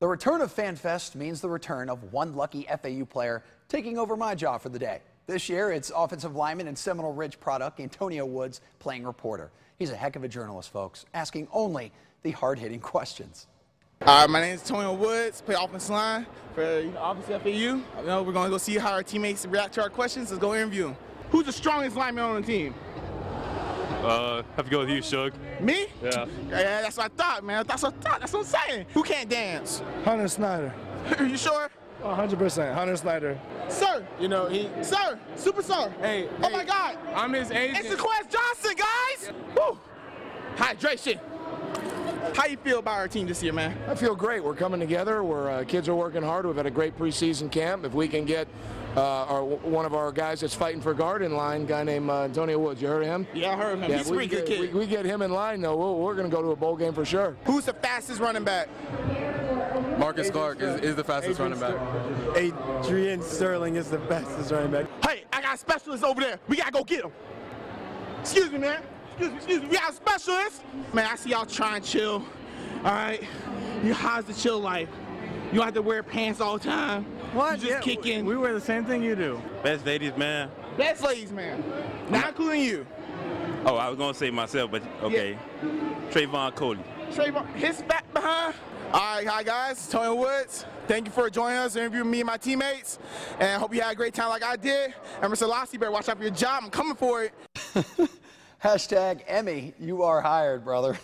The return of FanFest means the return of one lucky FAU player taking over my job for the day. This year, it's offensive lineman and Seminole Ridge product Antonyo Woods playing reporter. He's a heck of a journalist, folks, asking only the hard-hitting questions. My name is Antonyo Woods, play offensive line for obviously FAU. We're going to go see how our teammates react to our questions. Let's go interview them. Who's the strongest lineman on the team? Have to go with you, Shug. Me? Yeah. Yeah, that's what I thought, man. That's what I thought. That's what I'm saying. Who can't dance? Hunter Snyder. You sure? 100%. Hunter Snyder. Sir. You know, Sir. Superstar. Hey. Oh, hey. My God. I'm his agent. It's Sequest Johnson, guys. Yeah. Woo. Hydration. How you feel about our team this year, man? I feel great. We're coming together. We're kids are working hard. We've had a great preseason camp. If we can get one of our guys that's fighting for guard in line, guy named Antonyo Woods. You heard of him? Yeah, I heard him. Yeah, he's a pretty good kid. We get him in line, though, we're going to go to a bowl game for sure. Who's the fastest running back? Marcus Clark is the fastest running back. Adrian Sterling is the fastest running back. Hey, I got a specialist over there. We got to go get him. Excuse me, man. Excuse me, we got a specialist. Man, I see y'all try and chill, all right? How's the chill life? You don't have to wear pants all the time. What? You just kicking. We wear the same thing you do. Best ladies, man. Best ladies, man. Not including you. Oh, I was going to say myself, but okay. Yeah. Trayvon Coley. Trayvon, his back behind. All right, hi, guys. Antonyo Woods. Thank you for joining us, interviewing me and my teammates. And I hope you had a great time like I did. And Mr. Lassie, better watch out for your job. I'm coming for it. #Emmy, you are hired, brother.